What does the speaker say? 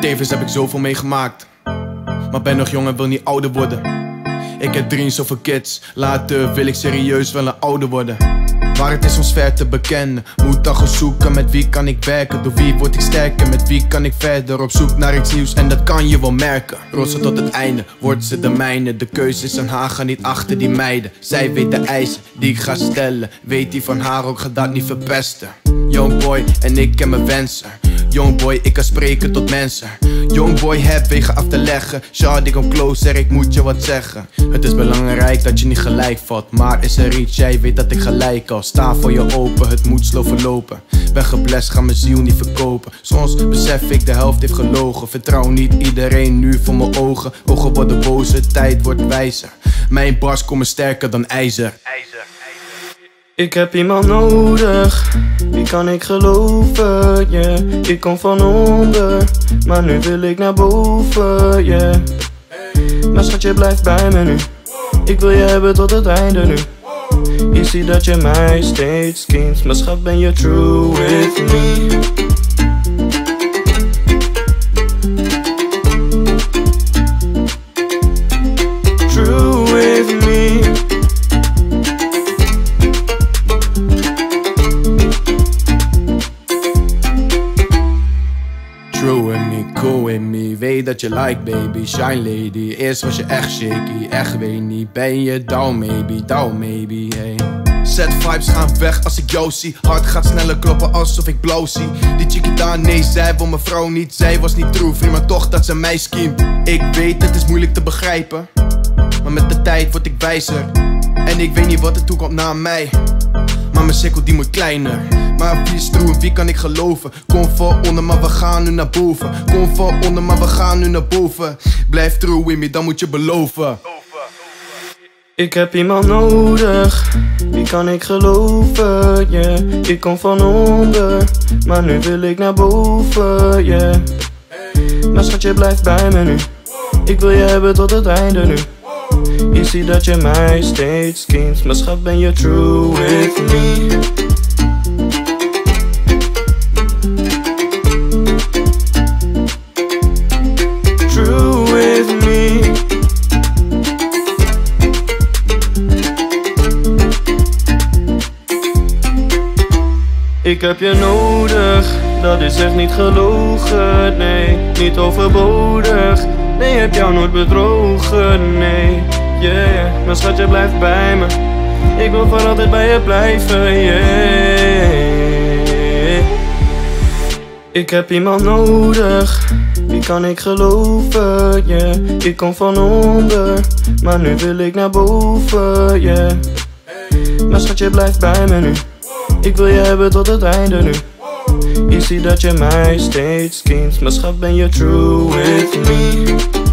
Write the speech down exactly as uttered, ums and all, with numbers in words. Tevens heb ik zoveel meegemaakt, maar ben nog jong en wil niet ouder worden. Ik heb dreams over kids, later wil ik serieus wel een ouder worden. Waar het is ons ver te bekennen, moet dan gaan zoeken met wie kan ik werken. Door wie word ik sterker, met wie kan ik verder op zoek naar iets nieuws en dat kan je wel merken. Rotsen tot het einde, wordt ze de mijne. De keuze is aan haar, ga niet achter die meiden. Zij weet de eisen die ik ga stellen, weet die van haar ook, ga dat niet verpesten. Youngboy en ik ken mijn wensen. Youngboy, ik kan spreken tot mensen. Youngboy, heb wegen af te leggen. Shawty, ik kom closer, ik moet je wat zeggen. Het is belangrijk dat je niet gelijk valt, maar is er iets, jij weet dat ik gelijk al. Sta voor je open, het moet slow verlopen. Ben geblest, ga mijn ziel niet verkopen. Soms besef ik, de helft heeft gelogen. Vertrouw niet iedereen nu voor mijn ogen. Ogen worden boze, tijd wordt wijzer. Mijn bars komen sterker dan ijzer. Ik heb iemand nodig, wie kan ik geloven, yeah. Ik kom van onder, maar nu wil ik naar boven, yeah. Maar schat, je blijft bij me nu, ik wil je hebben tot het einde nu. Ik zie dat je mij steeds kent, maar schat, ben je true with me. True with me. True with me, cool with me, weet dat je like baby, shine lady. Eerst was je echt shaky, echt weet niet, ben je down maybe, down maybe, hey. Set vibes gaan weg als ik jou zie, hart gaat sneller kloppen alsof ik blauw zie. Die chickie daar, nee zij wil mijn vrouw niet, zij was niet true vriend, maar toch dat ze mij schiemt. Ik weet het is moeilijk te begrijpen, maar met de tijd word ik wijzer. En ik weet niet wat er toekomt na mij, maar mijn cirkel die moet kleiner. Maar wie is true en wie kan ik geloven? Kom van onder, maar we gaan nu naar boven. Kom van onder, maar we gaan nu naar boven. Blijf true with me, dan moet je beloven. Ik heb iemand nodig, wie kan ik geloven, yeah. Ik kom van onder, maar nu wil ik naar boven, yeah. Maar schat, je blijft bij me nu, ik wil je hebben tot het einde nu. Ik zie dat je mij steeds kent, maar schat, ben je true with me. True with me. Ik heb je nodig, dat is echt niet gelogen, nee. Niet overbodig, nee, heb jou nooit bedrogen, nee. Yeah, maar schat, je blijft bij me, ik wil voor altijd bij je blijven, yeah. Ik heb iemand nodig, wie kan ik geloven, yeah. Ik kom van onder, maar nu wil ik naar boven, yeah. Maar schat, je blijft bij me nu, ik wil je hebben tot het einde nu. Ik zie dat je mij steeds kent, maar schat, ben je true with me.